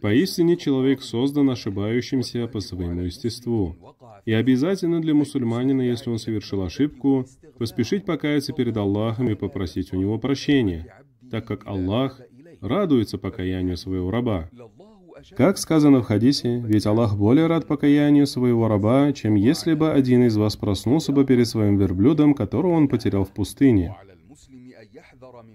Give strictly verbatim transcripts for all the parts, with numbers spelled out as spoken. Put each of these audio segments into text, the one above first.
Поистине человек создан ошибающимся по своему естеству. И обязательно для мусульманина, если он совершил ошибку, поспешить покаяться перед Аллахом и попросить у него прощения, так как Аллах радуется покаянию своего раба. Как сказано в хадисе, ведь Аллах более рад покаянию своего раба, чем если бы один из вас проснулся бы перед своим верблюдом, которого он потерял в пустыне.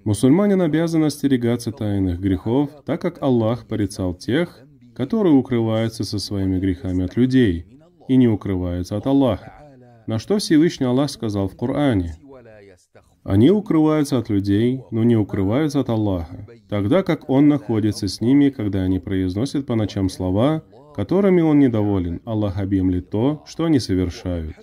Мусульманин обязан остерегаться тайных грехов, так как Аллах порицал тех, которые укрываются со своими грехами от людей и не укрываются от Аллаха. На что Всевышний Аллах сказал в Коране: «Они укрываются от людей, но не укрываются от Аллаха, тогда как Он находится с ними, когда они произносят по ночам слова, которыми Он недоволен. Аллах объемлет то, что они совершают».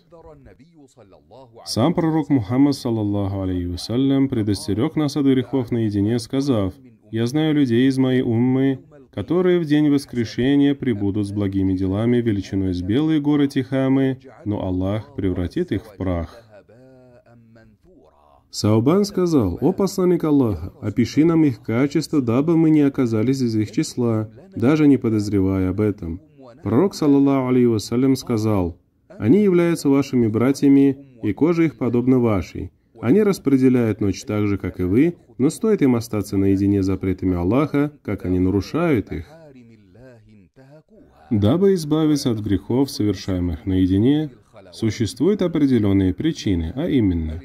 Сам пророк Мухаммад, саллаллаху алейхи вассалям, предостерег нас от грехов наедине, сказав: «Я знаю людей из моей уммы, которые в день воскрешения прибудут с благими делами величиной с белые горы Тихамы, но Аллах превратит их в прах». Саубан сказал: «О посланник Аллаха, опиши нам их качества, дабы мы не оказались из их числа, даже не подозревая об этом». Пророк, саллаллаху алейхи вассалям, сказал: «Они являются вашими братьями, и кожа их подобна вашей. Они распределяют ночь так же, как и вы, но стоит им остаться наедине с запретами Аллаха, как они нарушают их». Дабы избавиться от грехов, совершаемых наедине, существуют определенные причины, а именно: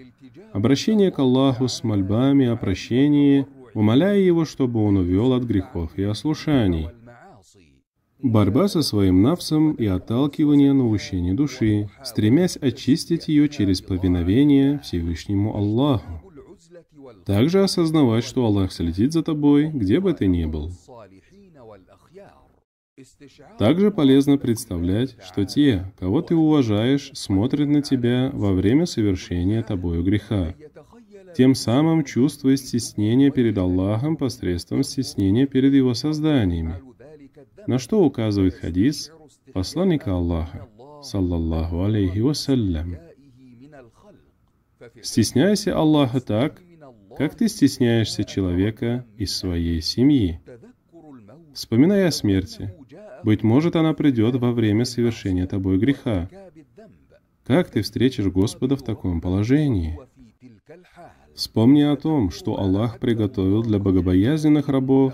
обращение к Аллаху с мольбами о прощении, умоляя Его, чтобы Он увел от грехов и ослушаний, борьба со своим нафсом и отталкивание наущений души, стремясь очистить ее через повиновение Всевышнему Аллаху. Также осознавать, что Аллах следит за тобой, где бы ты ни был. Также полезно представлять, что те, кого ты уважаешь, смотрят на тебя во время совершения тобою греха, тем самым чувствуя стеснение перед Аллахом посредством стеснения перед Его созданиями, на что указывает хадис посланника Аллаха, саллаллаху алейхи вассалям: «Стесняйся Аллаха так, как ты стесняешься человека из своей семьи, вспоминая о смерти. Быть может, она придет во время совершения тобой греха. Как ты встретишь Господа в таком положении? Вспомни о том, что Аллах приготовил для богобоязненных рабов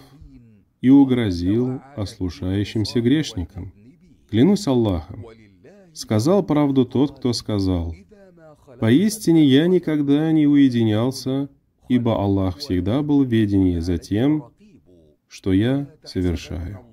и угрозил ослушающимся грешникам. Клянусь Аллахом, сказал правду тот, кто сказал: поистине я никогда не уединялся, ибо Аллах всегда был в ведении за тем, что я совершаю».